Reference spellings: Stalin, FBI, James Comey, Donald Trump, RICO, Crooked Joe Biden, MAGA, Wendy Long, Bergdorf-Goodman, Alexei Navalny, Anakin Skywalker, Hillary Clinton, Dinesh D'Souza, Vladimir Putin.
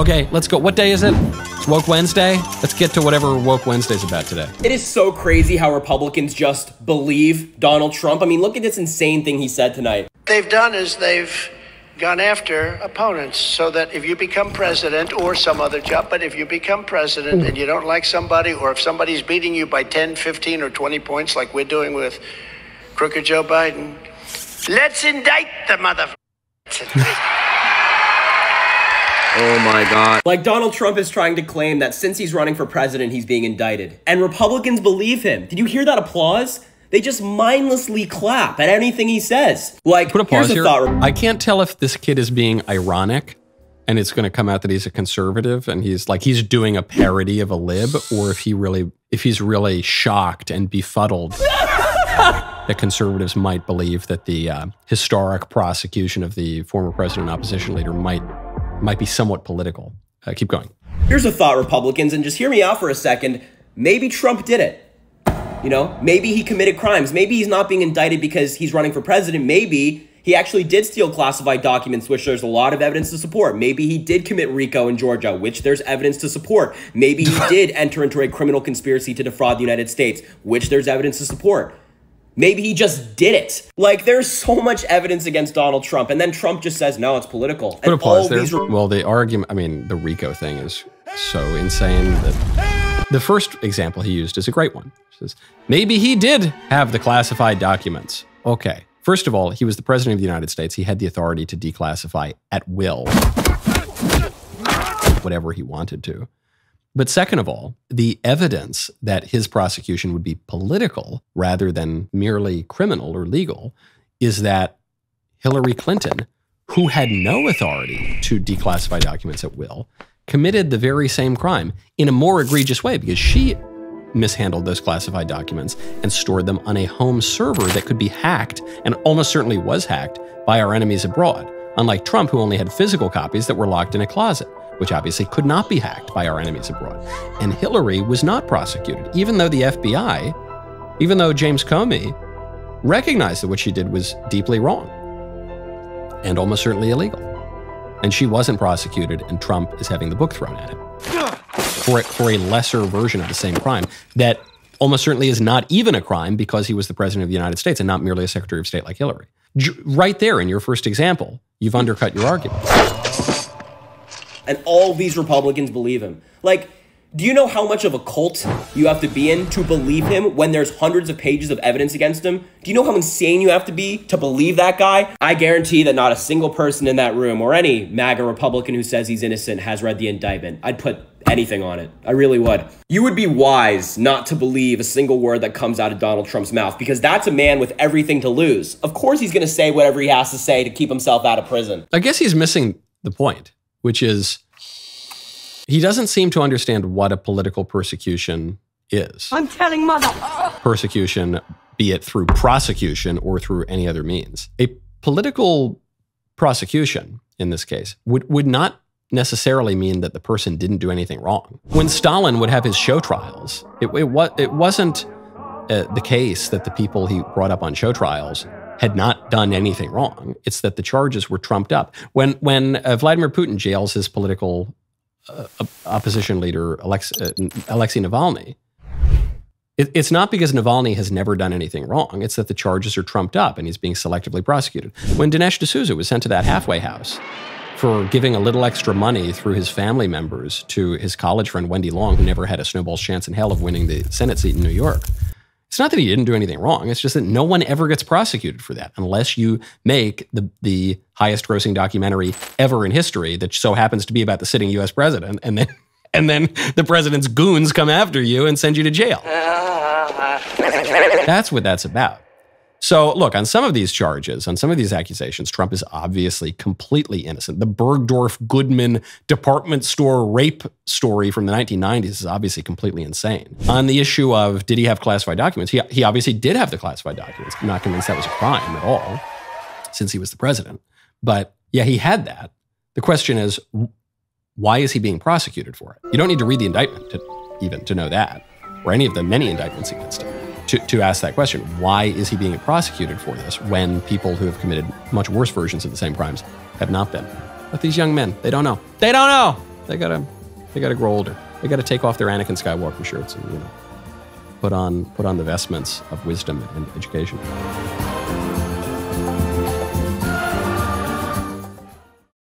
Okay, let's go. What day is it? It's Woke Wednesday. Let's get to whatever Woke Wednesday's about today. It is so crazy how Republicans just believe Donald Trump. I mean, look at this insane thing he said tonight. What they've done is they've gone after opponents so that if you become president or some other job, but if you become president and you don't like somebody, or if somebody's beating you by 10, 15, or 20 points like we're doing with Crooked Joe Biden, let's indict the motherfucker. Oh my God. Like, Donald Trump is trying to claim that since he's running for president, he's being indicted. And Republicans believe him. Did you hear that applause? They just mindlessly clap at anything he says. Like, put a pause here. I can't tell if this kid is being ironic and it's going to come out that he's a conservative and he's like, he's doing a parody of a lib, or if he's really shocked and befuddled that conservatives might believe that the historic prosecution of the former president and opposition leader might be somewhat political. Keep going. Here's a thought, Republicans, and just hear me out for a second. Maybe Trump did it. You know, maybe he committed crimes. Maybe he's not being indicted because he's running for president. Maybe he actually did steal classified documents, which there's a lot of evidence to support. Maybe he did commit RICO in Georgia, which there's evidence to support. Maybe he did enter into a criminal conspiracy to defraud the United States, which there's evidence to support. Maybe he just did it. Like, there's so much evidence against Donald Trump, and then Trump just says, no, it's political. Put a pause there. Well, the argument, I mean, the RICO thing is so insane that the first example he used is a great one. He says, maybe he did have the classified documents. Okay. First of all, he was the president of the United States. He had the authority to declassify at will whatever he wanted to. But second of all, the evidence that his prosecution would be political rather than merely criminal or legal is that Hillary Clinton, who had no authority to declassify documents at will, committed the very same crime in a more egregious way, because she mishandled those classified documents and stored them on a home server that could be hacked, and almost certainly was hacked, by our enemies abroad, unlike Trump, who only had physical copies that were locked in a closet, which obviously could not be hacked by our enemies abroad. And Hillary was not prosecuted, even though the FBI, even though James Comey recognized that what she did was deeply wrong and almost certainly illegal. And she wasn't prosecuted, and Trump is having the book thrown at him for a lesser version of the same crime that almost certainly is not even a crime, because he was the president of the United States and not merely a secretary of state like Hillary. Right there in your first example, you've undercut your argument. And all these Republicans believe him. Like, do you know how much of a cult you have to be in to believe him when there's hundreds of pages of evidence against him? Do you know how insane you have to be to believe that guy? I guarantee that not a single person in that room, or any MAGA Republican who says he's innocent, has read the indictment. I'd put anything on it. I really would. You would be wise not to believe a single word that comes out of Donald Trump's mouth, because that's a man with everything to lose. Of course he's going to say whatever he has to say to keep himself out of prison. I guess he's missing the point, which is he doesn't seem to understand what a political persecution is. I'm telling mother. Persecution, be it through prosecution or through any other means. A political prosecution, in this case, would not necessarily mean that the person didn't do anything wrong. When Stalin would have his show trials, it wasn't the case that the people he brought up on show trials had not done anything wrong. It's that the charges were trumped up. When Vladimir Putin jails his political opposition leader, Alexei Navalny, it's not because Navalny has never done anything wrong. It's that the charges are trumped up and he's being selectively prosecuted. When Dinesh D'Souza was sent to that halfway house for giving a little extra money through his family members to his college friend, Wendy Long, who never had a snowball's chance in hell of winning the Senate seat in New York, it's not that he didn't do anything wrong. It's just that no one ever gets prosecuted for that unless you make the highest grossing documentary ever in history that so happens to be about the sitting U.S. president. And then the president's goons come after you and send you to jail. That's what that's about. So look, on some of these charges, on some of these accusations, Trump is obviously completely innocent. The Bergdorf-Goodman department store rape story from the 1990s is obviously completely insane. On the issue of, did he have classified documents? He obviously did have the classified documents. I'm not convinced that was a crime at all, since he was the president. But yeah, he had that. The question is, why is he being prosecuted for it? You don't need to read the indictment to know that, or any of the many indictments against him, to ask that question. Why is he being prosecuted for this when people who have committed much worse versions of the same crimes have not been? But these young men, they don't know. They don't know. They gotta grow older. They gotta take off their Anakin Skywalker shirts and, you know, put on the vestments of wisdom and education.